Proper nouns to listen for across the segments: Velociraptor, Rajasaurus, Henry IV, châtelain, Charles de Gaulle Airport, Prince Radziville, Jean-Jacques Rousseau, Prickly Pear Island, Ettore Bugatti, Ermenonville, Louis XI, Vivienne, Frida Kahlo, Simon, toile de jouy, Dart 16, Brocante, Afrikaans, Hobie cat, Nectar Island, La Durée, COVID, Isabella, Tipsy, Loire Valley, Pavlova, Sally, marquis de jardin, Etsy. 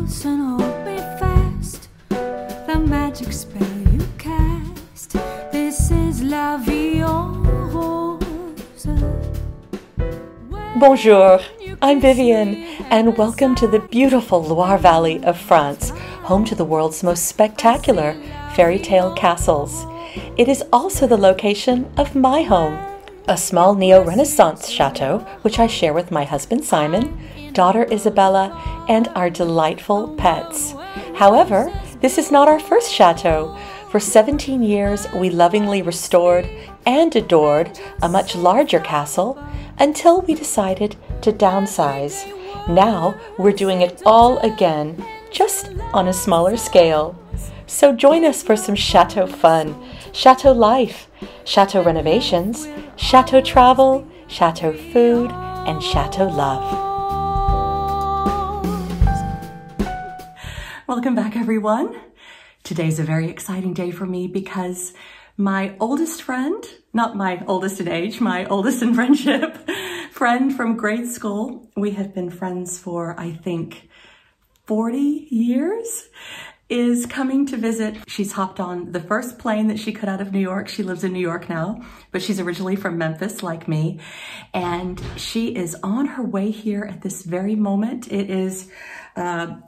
close and hold me fast, the magic spell you cast. This is la vie en rose. Bonjour, I'm Vivienne, and welcome to the beautiful Loire Valley of France, home to the world's most spectacular fairy tale castles. It is also the location of my home, a small neo-Renaissance chateau which I share with my husband Simon, daughter Isabella, and our delightful pets. However, this is not our first chateau. For 17 years we lovingly restored and adored a much larger castle until we decided to downsize. Now we're doing it all again, just on a smaller scale. So join us for some chateau fun, chateau life, chateau renovations, chateau travel, chateau food, and chateau love. Welcome back, everyone. Today's a very exciting day for me because my oldest friend, not my oldest in age, my oldest in friendship, friend from grade school, we have been friends for, I think, 40 years, is coming to visit. She's hopped on the first plane that she could out of New York. She lives in New York now, but she's originally from Memphis, like me, and she is on her way here at this very moment. It is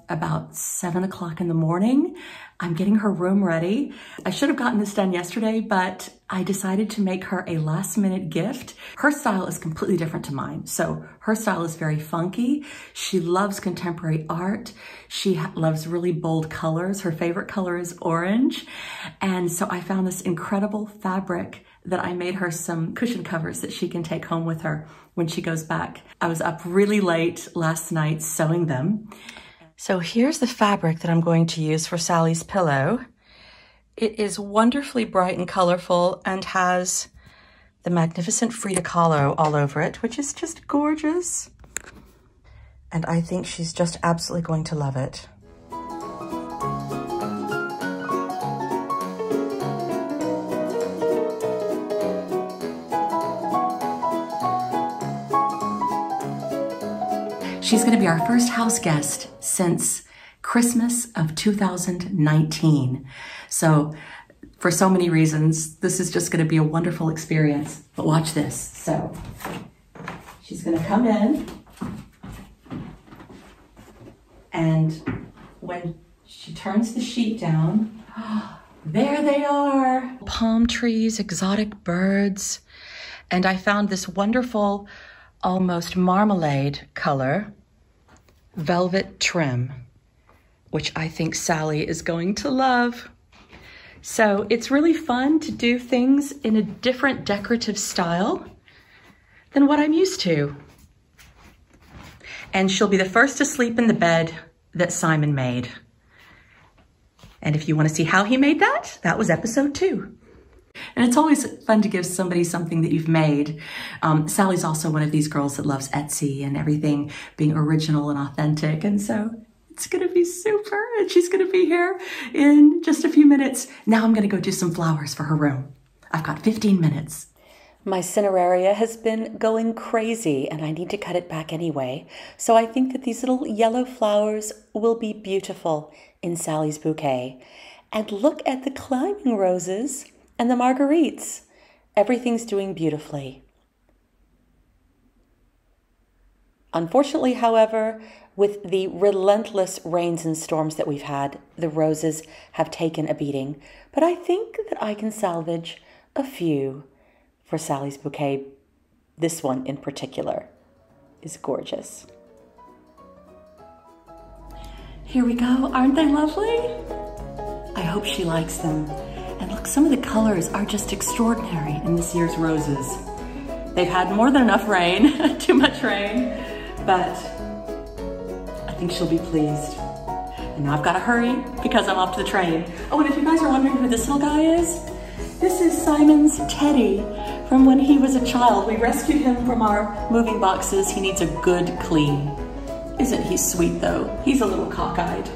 about 7 o'clock in the morning. I'm getting her room ready. I should have gotten this done yesterday, but I decided to make her a last minute gift. Her style is completely different to mine. So her style is very funky. She loves contemporary art. She loves really bold colors. Her favorite color is orange. And so I found this incredible fabric that I made her some cushion covers that she can take home with her when she goes back. I was up really late last night sewing them. So here's the fabric that I'm going to use for Sally's pillow. It is wonderfully bright and colorful and has the magnificent Frida Kahlo all over it, which is just gorgeous. And I think she's just absolutely going to love it. She's going to be our first house guest since Christmas of 2019. So for so many reasons, this is just going to be a wonderful experience. But watch this. So she's going to come in, and when she turns the sheet down, there they are. Palm trees, exotic birds. And I found this wonderful, almost marmalade color velvet trim, which I think Sally is going to love. So it's really fun to do things in a different decorative style than what I'm used to. And she'll be the first to sleep in the bed that Simon made. And if you want to see how he made that, that was episode 2. And it's always fun to give somebody something that you've made. Sally's also one of these girls that loves Etsy and everything being original and authentic. And so it's going to be super. And she's going to be here in just a few minutes. Now I'm going to go do some flowers for her room. I've got 15 minutes. My cineraria has been going crazy and I need to cut it back anyway. So I think that these little yellow flowers will be beautiful in Sally's bouquet. And look at the climbing roses. And the marguerites. Everything's doing beautifully. Unfortunately, however, with the relentless rains and storms that we've had, the roses have taken a beating, but I think that I can salvage a few for Sally's bouquet. This one in particular is gorgeous. Here we go. Aren't they lovely? I hope she likes them. And look, some of the colors are just extraordinary in this year's roses. They've had more than enough rain, too much rain, but I think she'll be pleased. And now I've got to hurry because I'm off to the train. Oh, and if you guys are wondering who this little guy is, this is Simon's Teddy from when he was a child. We rescued him from our moving boxes. He needs a good clean. Isn't he sweet though? He's a little cockeyed.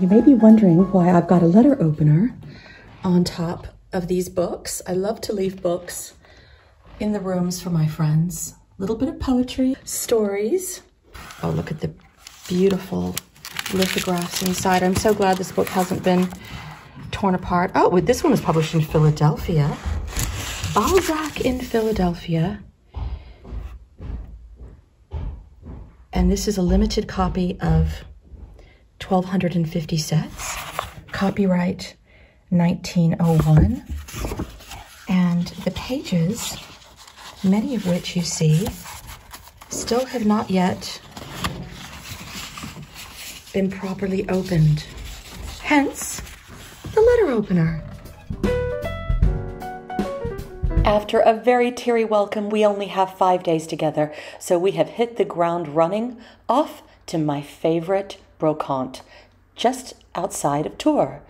You may be wondering why I've got a letter opener on top of these books. I love to leave books in the rooms for my friends. A little bit of poetry, stories. Oh, look at the beautiful lithographs inside. I'm so glad this book hasn't been torn apart. Oh, this one was published in Philadelphia. Balzac in Philadelphia. And this is a limited copy of 1,250 sets. Copyright 1901. And the pages, many of which you see, still have not yet been properly opened. Hence, the letter opener. After a very teary welcome, we only have 5 days together, so we have hit the ground running off to my favorite Brocante, just outside of Tours.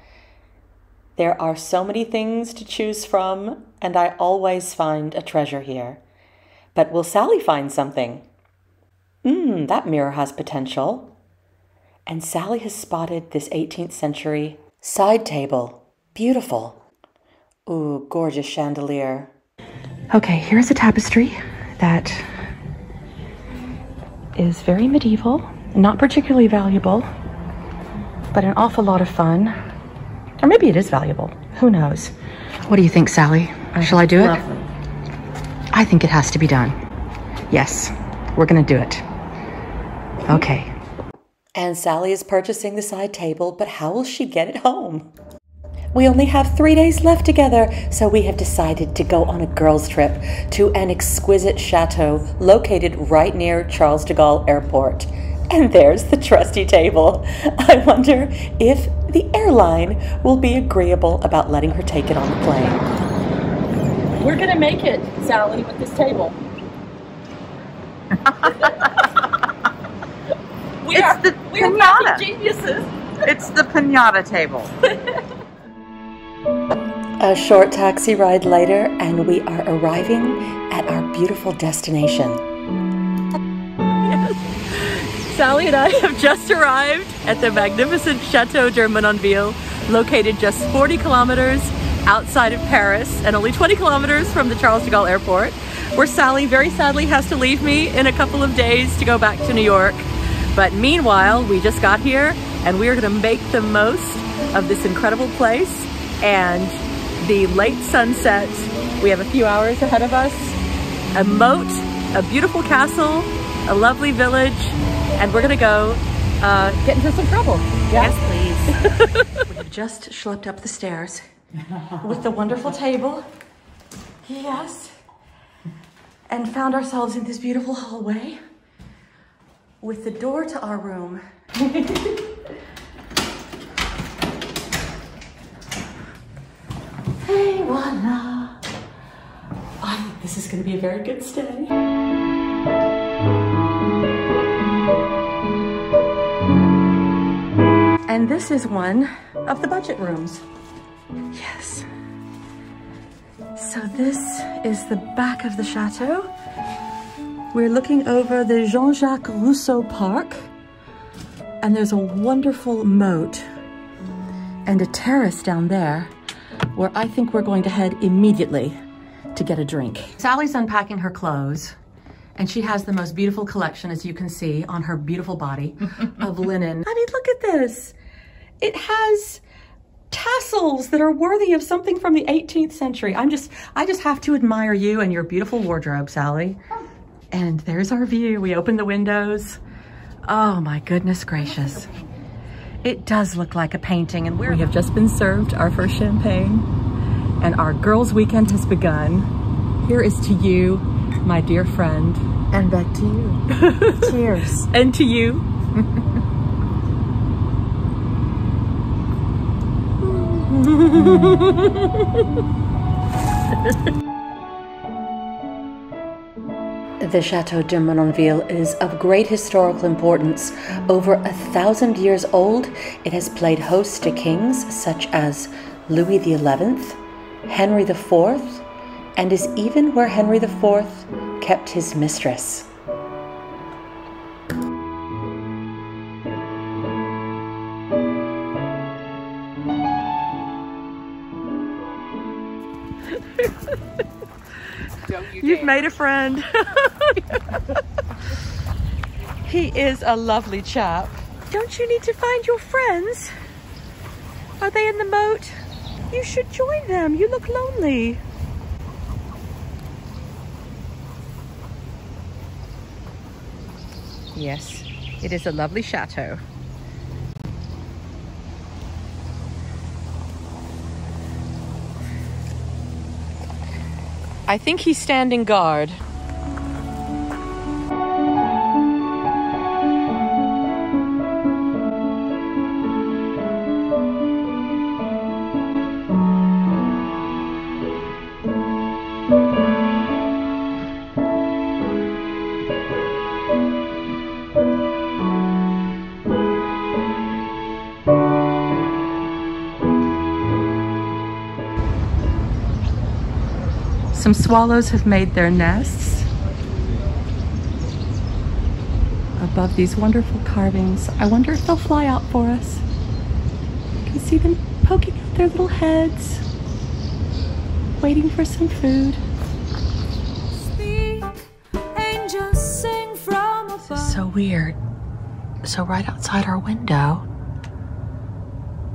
There are so many things to choose from, and I always find a treasure here. But will Sally find something? That mirror has potential. And Sally has spotted this 18th century side table. Beautiful. Ooh, gorgeous chandelier. Okay, here's a tapestry that is very medieval, not particularly valuable, but an awful lot of fun. Or maybe it is valuable. Who knows? What do you think, Sally? Shall I do it? I think it has to be done. Yes, we're going to do it. Okay. And Sally is purchasing the side table, but how will she get it home? We only have 3 days left together, so we have decided to go on a girls' trip to an exquisite chateau located right near Charles de Gaulle Airport. And there's the trusty table. I wonder if the airline will be agreeable about letting her take it on the plane. We're gonna make it, Sally, with this table. we are fucking geniuses. It's the piñata table. A short taxi ride later, and we are arriving at our beautiful destination. Sally and I have just arrived at the magnificent Chateau d'Ermenonville, located just 40 kilometers outside of Paris and only 20 kilometers from the Charles de Gaulle Airport, where Sally very sadly has to leave me in a couple of days to go back to New York. But meanwhile, we just got here, and we are going to make the most of this incredible place and the late sunset. We have a few hours ahead of us, a moat, a beautiful castle, a lovely village, and we're gonna go get into some trouble. Yeah? Yes, please. We have just schlepped up the stairs with the wonderful table, yes, and found ourselves in this beautiful hallway with the door to our room. Hey, voila. I think this is going to be a very good stay. And this is one of the budget rooms. Yes. So this is the back of the chateau. We're looking over the Jean-Jacques Rousseau Park, and there's a wonderful moat and a terrace down there, where I think we're going to head immediately to get a drink. Sally's unpacking her clothes, and she has the most beautiful collection, as you can see, on her beautiful body of linen. I mean, look at this. It has tassels that are worthy of something from the 18th century. I just have to admire you and your beautiful wardrobe, Sally. And there's our view. We open the windows. Oh my goodness gracious. It does look like a painting, and we have just been served our first champagne, and our girls' weekend has begun. Here is to you, my dear friend. And back to you. Cheers. And to you. The Chateau d'Ermenonville is of great historical importance. Over 1,000 years old, it has played host to kings such as Louis XI, Henry IV, and is even where Henry IV kept his mistress. You've made a friend. He is a lovely chap. Don't you need to find your friends? Are they in the moat? You should join them. You look lonely. Yes, it is a lovely chateau. I think he's standing guard. Some swallows have made their nests above these wonderful carvings. I wonder if they'll fly out for us. You can see them poking out their little heads, waiting for some food. So weird. So right outside our window,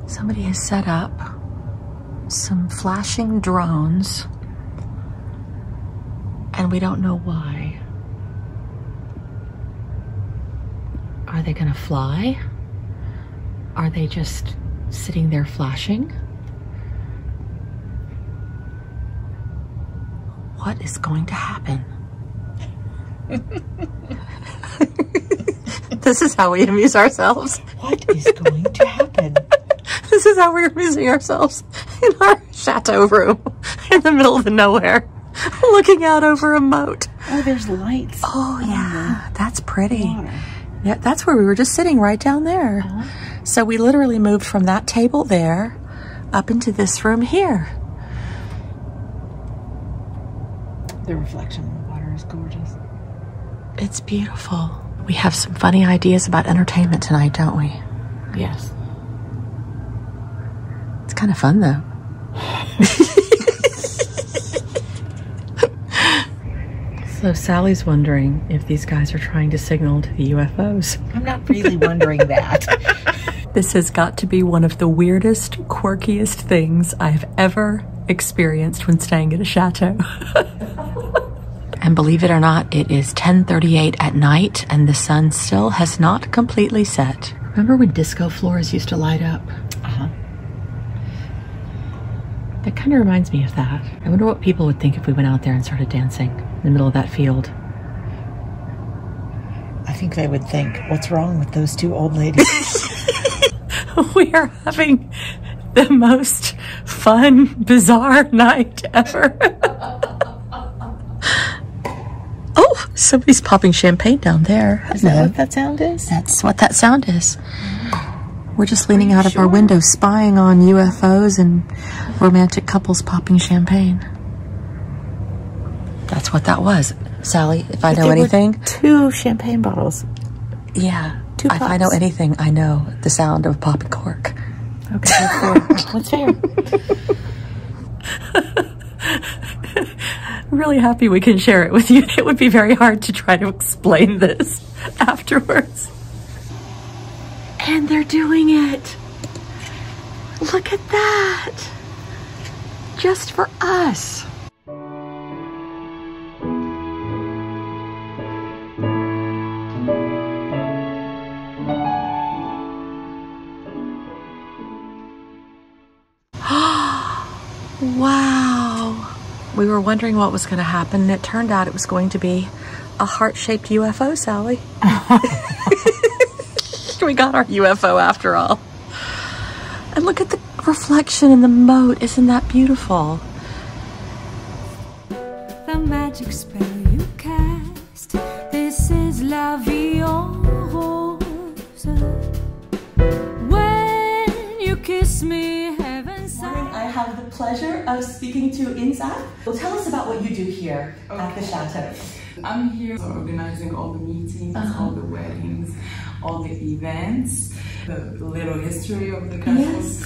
somebody has set up some flashing drones. And we don't know why. Are they gonna fly? Are they just sitting there flashing? What is going to happen? This is how we amuse ourselves. What is going to happen? This is how we're amusing ourselves in our chateau room in the middle of nowhere. Looking out over a moat. Oh, there's lights. Oh, yeah. That's pretty. Yeah, that's where we were just sitting, right down there. Uh-huh. So we literally moved from that table there up into this room here. The reflection in the water is gorgeous. It's beautiful. We have some funny ideas about entertainment tonight, don't we? Yes. It's kind of fun, though. So Sally's wondering if these guys are trying to signal to the UFOs. I'm not really wondering that. This has got to be one of the weirdest, quirkiest things I've ever experienced when staying at a chateau. And believe it or not, it is 10:38 at night and the sun still has not completely set. Remember when disco floors used to light up? Uh-huh. That kind of reminds me of that. I wonder what people would think if we went out there and started dancing in the middle of that field. I think they would think, what's wrong with those two old ladies? We are having the most fun, bizarre night ever. Oh, somebody's popping champagne down there. Is that what that sound is? That's what that sound is. We're just leaning out of our window, spying on UFOs and romantic couples popping champagne. That's what that was. Sally, if I know anything... Two champagne bottles. Yeah. Two pops. If I know anything, I know the sound of popping cork. Okay, that's fair. That's fair. I'm really happy we can share it with you. It would be very hard to try to explain this afterwards. And they're doing it. Look at that. Just for us. Wow. We were wondering what was going to happen, and it turned out it was going to be a heart-shaped UFO, Sally. We got our UFO after all. And look at the reflection in the moat. Isn't that beautiful? The magic spell you cast. This is la vie en rose. When you kiss me, heaven's side. I have the pleasure of speaking to Inza. Well, tell us about what you do here at the chateau. I'm here organizing all the meetings, all the weddings, all the events, the little history of the castle. Yes.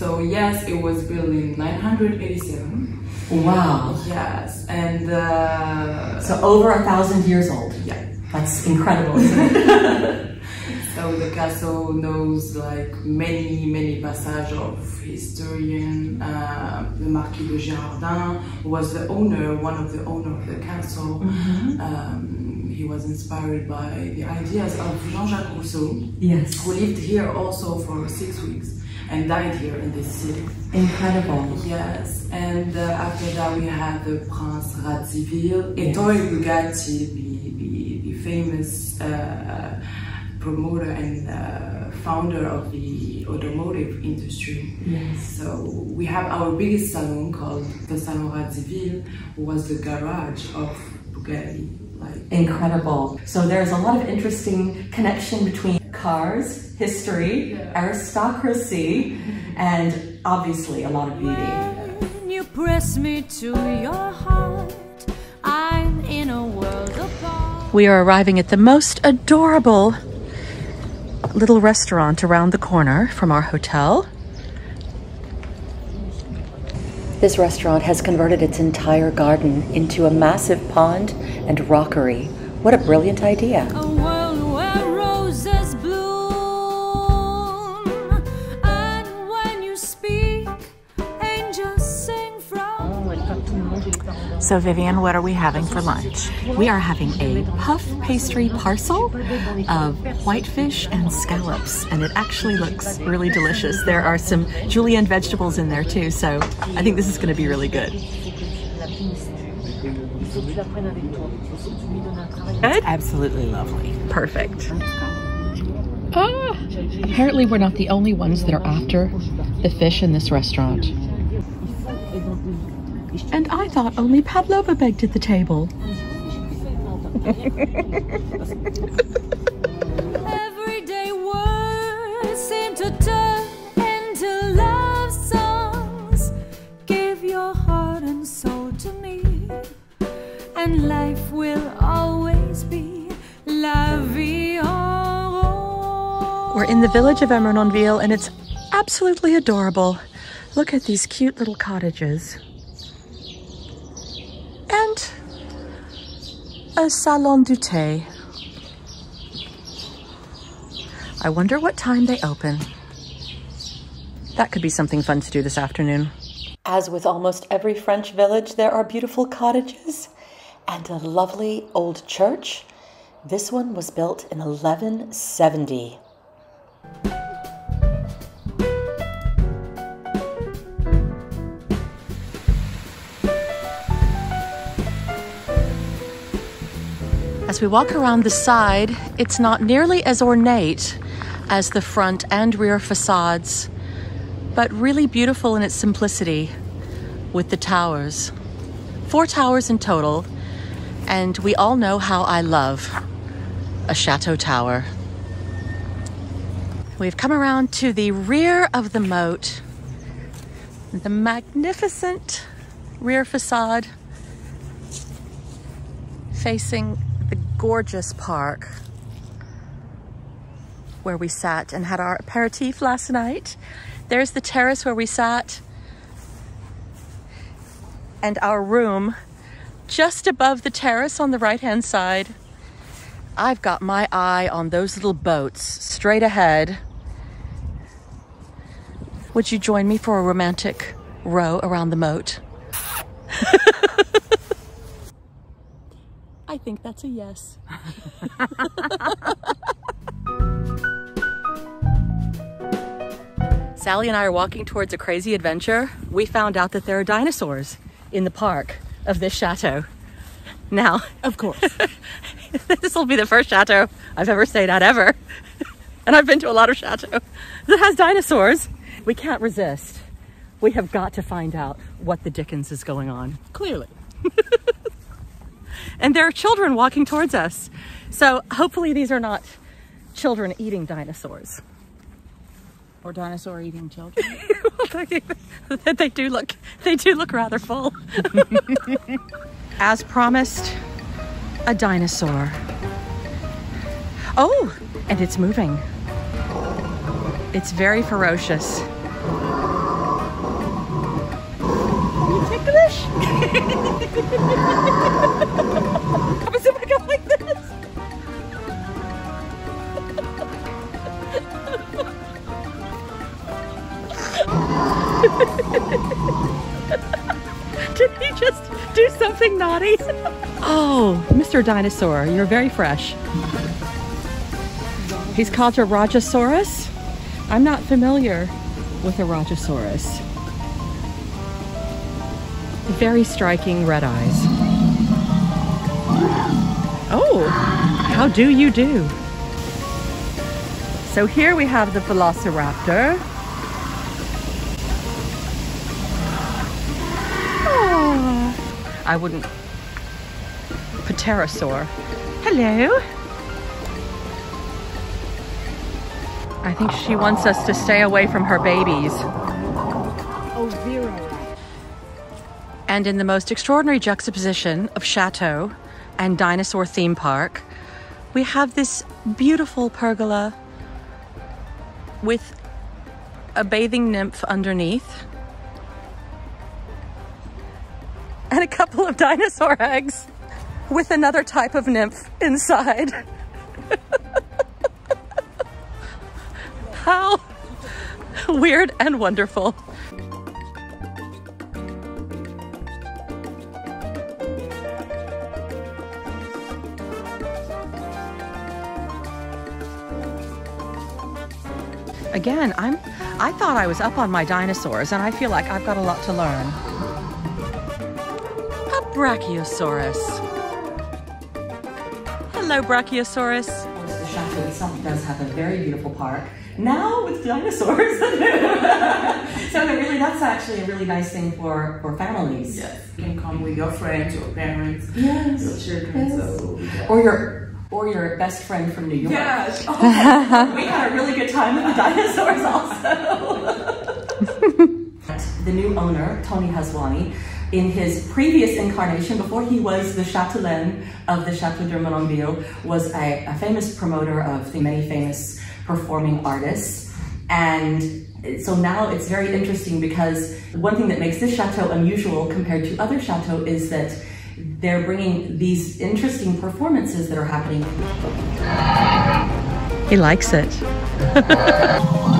So yes, it was built in 987. Wow. Yes, and so over 1,000 years old. Yeah, that's incredible, isn't it? So the castle knows like many passages of historian. The Marquis de Jardin was the owner, one of the owner of the castle. Mm-hmm. He was inspired by the ideas of Jean-Jacques Rousseau, yes, who lived here also for 6 weeks and died here in this city. Incredible. Yes, and after that we had the Prince Radziville, yes. Ettore Bugatti, the famous promoter and founder of the automotive industry. Yes. So we have our biggest salon called the Salon Radziville, who was the garage of Bugatti. Like, incredible. So there's a lot of interesting connection between cars, history, yeah, aristocracy, and obviously a lot of beauty. When you press me to your heart, I'm in a world apart. We are arriving at the most adorable little restaurant around the corner from our hotel. This restaurant has converted its entire garden into a massive pond and rockery. What a brilliant idea. A world where roses bloom, and when you speak, angels sing from... So Vivienne, what are we having for lunch? We are having a puff pastry parcel of whitefish and scallops, and it actually looks really delicious. There are some julienne vegetables in there too, so I think this is going to be really good. Good? Absolutely lovely. Perfect. Apparently we're not the only ones that are after the fish in this restaurant. And I thought only Pavlova begged at the table. Everyday words seem to turn into love songs. Give your heart and soul to me, and life will always be la vie en rose. We're in the village of Ermenonville, and it's absolutely adorable. Look at these cute little cottages. And a salon du thé. I wonder what time they open. That could be something fun to do this afternoon. As with almost every French village, there are beautiful cottages and a lovely old church. This one was built in 1170. As we walk around the side, it's not nearly as ornate as the front and rear facades, but really beautiful in its simplicity with the towers. 4 towers in total. And we all know how I love a chateau tower. We've come around to the rear of the moat, the magnificent rear facade facing the gorgeous park where we sat and had our aperitif last night. There's the terrace where we sat, and our room just above the terrace on the right-hand side. I've got my eye on those little boats straight ahead. Would you join me for a romantic row around the moat? I think that's a yes. Sally and I are walking towards a crazy adventure. We found out that there are dinosaurs in the park of this chateau. Now, of course, this will be the first chateau I've ever stayed at ever. And I've been to a lot of chateaux that has dinosaurs. We can't resist. We have got to find out what the dickens is going on. Clearly. And there are children walking towards us. So hopefully these are not children eating dinosaurs. Or dinosaur eating children. They do look rather full. As promised, a dinosaur. Oh, and it's moving. It's very ferocious. Come and sit back up like this. Did he just do something naughty? Oh, Mr. Dinosaur, you're very fresh. He's called a Rajasaurus. I'm not familiar with a Rajasaurus. Very striking red eyes. Oh, how do you do? So here we have the Velociraptor. Oh, I wouldn't. Pterosaur. Hello. I think she wants us to stay away from her babies. And in the most extraordinary juxtaposition of chateau and dinosaur theme park, we have this beautiful pergola with a bathing nymph underneath and a couple of dinosaur eggs with another type of nymph inside. How weird and wonderful. Again, I thought I was up on my dinosaurs, and I feel like I've got a lot to learn. A Brachiosaurus. Hello, Brachiosaurus. The chateau itself does have a very beautiful park, now with dinosaurs. So really, that's actually a really nice thing for families. Yes, you can come with your friends, your parents, yes, your children, yes. So, yeah. Or your best friend from New York. Yes. Oh, we had a really good time with the dinosaurs also. The new owner, Tony Haswani, in his previous incarnation, before he was the châtelain of the Chateau d'Ermenonville, was a famous promoter of the many famous performing artists. And so now it's very interesting because one thing that makes this chateau unusual compared to other chateaux is that they're bringing these interesting performances that are happening. He likes it.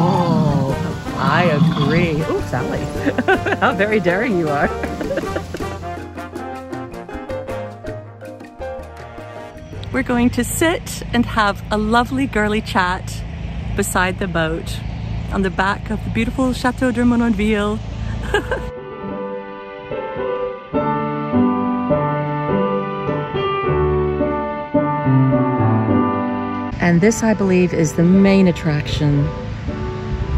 Oh, I agree. Oh, Sally, how very daring you are. We're going to sit and have a lovely girly chat beside the boat on the back of the beautiful Chateau d'Ermenonville. And this, I believe, is the main attraction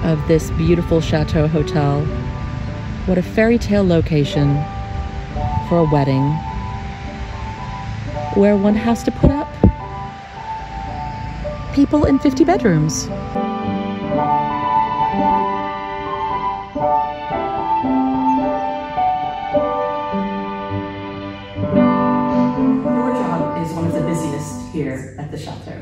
of this beautiful chateau hotel. What a fairy tale location for a wedding, where one has to put up people in 50 bedrooms. Your job is one of the busiest here at the chateau.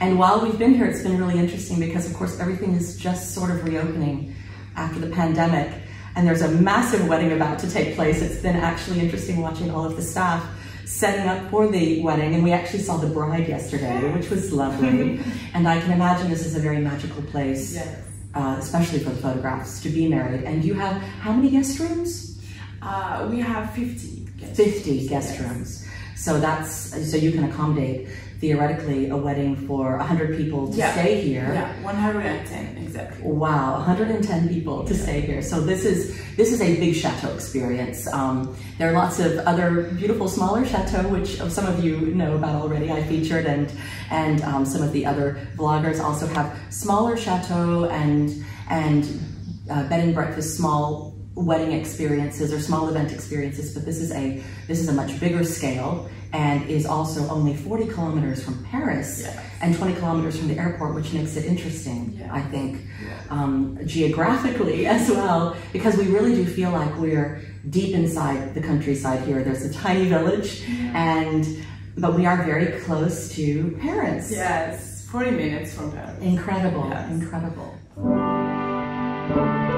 And while we've been here, it's been really interesting because, of course, everything is just sort of reopening after the pandemic. And there's a massive wedding about to take place. It's been actually interesting watching all of the staff setting up for the wedding. And we actually saw the bride yesterday, which was lovely. And I can imagine this is a very magical place, yes. Especially for the photographs, to be married. And you have how many guest rooms? We have 50 guest rooms. 50 guest rooms. So that's, so you can accommodate theoretically a wedding for 100 people to, yeah, stay here. Yeah, 110 exactly. Wow, 110 people to, yeah, stay here. So this is a big chateau experience. There are lots of other beautiful smaller chateaux, which some of you know about already. I featured and some of the other vloggers also have smaller chateaux and bed and breakfast small wedding experiences or small event experiences, but this is a much bigger scale and is also only 40 kilometers from Paris, yes, and 20 kilometers from the airport, which makes it interesting, yeah, I think, yeah, geographically as well, because we really do feel like we're deep inside the countryside here. There's a tiny village, yeah, but we are very close to Paris. Yes, 40 minutes from Paris. Incredible, yes, incredible. Thank you.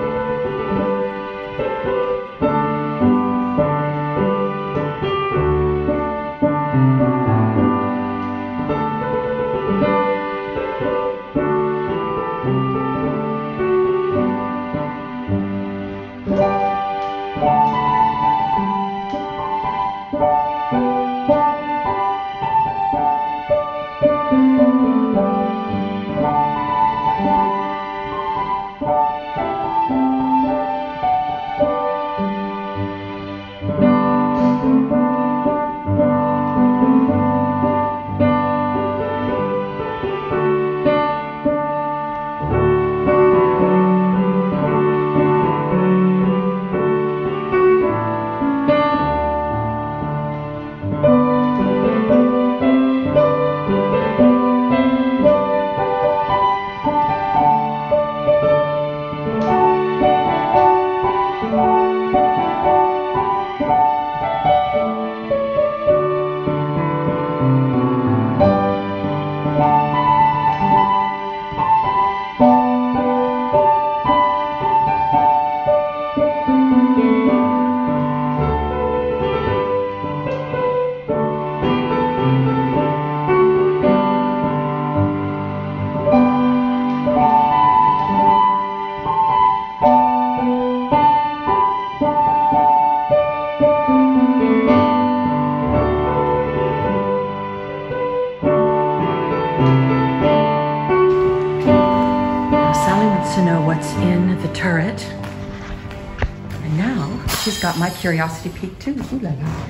Got my curiosity peak too. Ooh la la.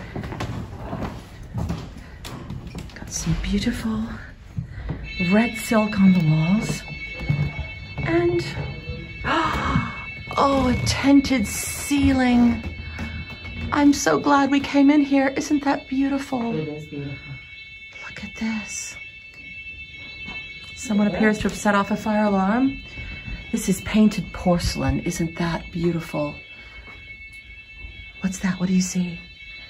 Got some beautiful red silk on the walls, and oh, a tinted ceiling. I'm so glad we came in here. Isn't that beautiful? It is beautiful. Look at this. Someone appears to have set off a fire alarm. This is painted porcelain. Isn't that beautiful? What's that? What do you see?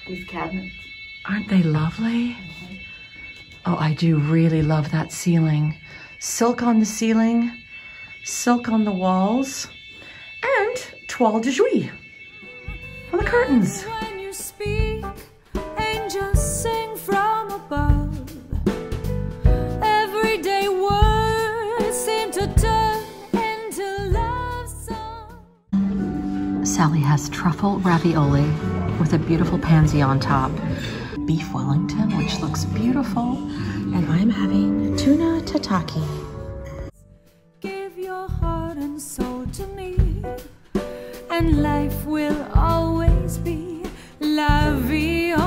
These cabinets. Aren't they lovely? Mm-hmm. Oh, I do really love that ceiling. Silk on the ceiling, silk on the walls, and toile de jouy on the curtains. When you speak, angels sing from above. Everyday words seem to turn into love songs. Sally has truffle ravioli with a beautiful pansy on top, beef Wellington, which looks beautiful, and I'm having tuna tataki. Give your heart and soul to me, and life will always be la vie en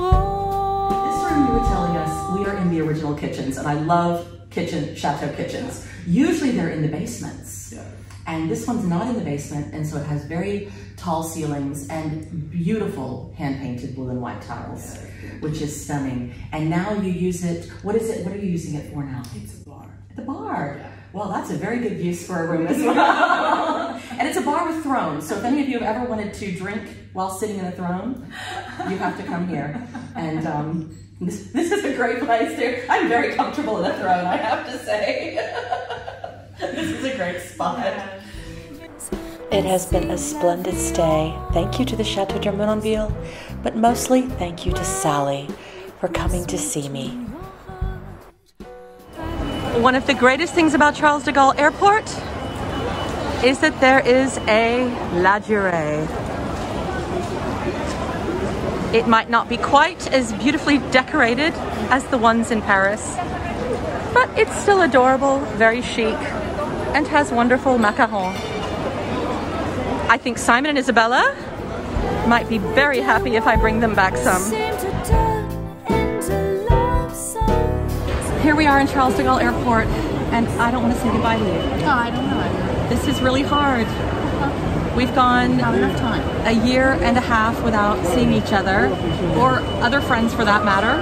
rose. This room, you were telling us, we are in the original kitchens, and I love chateau kitchens. Usually they're in the basements. Yeah. And this one's not in the basement, and so it has very tall ceilings and beautiful hand-painted blue and white tiles, which is stunning. And now you use it, what is it, what are you using it for now? It's a bar. The bar. Yeah. Well, that's a very good use for a room as well. And it's a bar with thrones, so if any of you have ever wanted to drink while sitting in a throne, you have to come here. And this is a great place to, I'm very comfortable in a throne, I have to say. This is a great spot. It has been a splendid stay. Thank you to the Chateau d'Ermenonville, but mostly thank you to Sally for coming to see me. One of the greatest things about Charles de Gaulle Airport is that there is a La Durée. It might not be quite as beautifully decorated as the ones in Paris, but it's still adorable, very chic, and has wonderful macarons. I think Simon and Isabella might be very happy if I bring them back some. Here we are in Charles de Gaulle Airport, and I don't want to say goodbye to you. Oh, I don't know. This is really hard. We've gone a year and a half without seeing each other, or other friends for that matter,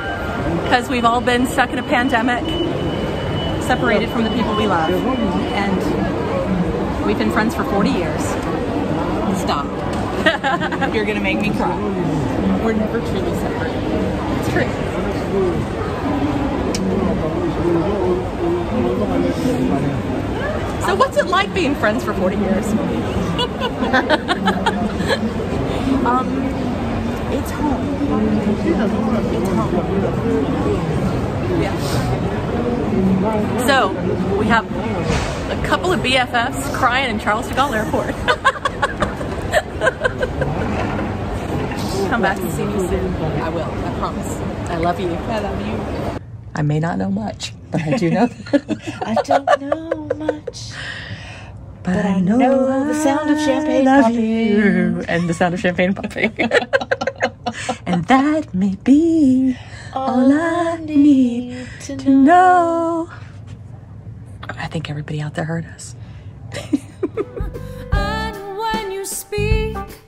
because we've all been stuck in a pandemic, separated from the people we love, and we've been friends for 40 years. Stop. You're gonna make me cry. We're never truly separate. It's true. So what's it like being friends for 40 years? It's home. It's home. Yeah. So, we have a couple of BFFs crying in Charles de Gaulle Airport. come back to see me soon. I will, I promise. I love you. I love you. I may not know much, but I do know. I don't know much. But I know the sound of champagne popping. And the sound of champagne popping. And that may be all I need to know. I think everybody out there heard us. And when you speak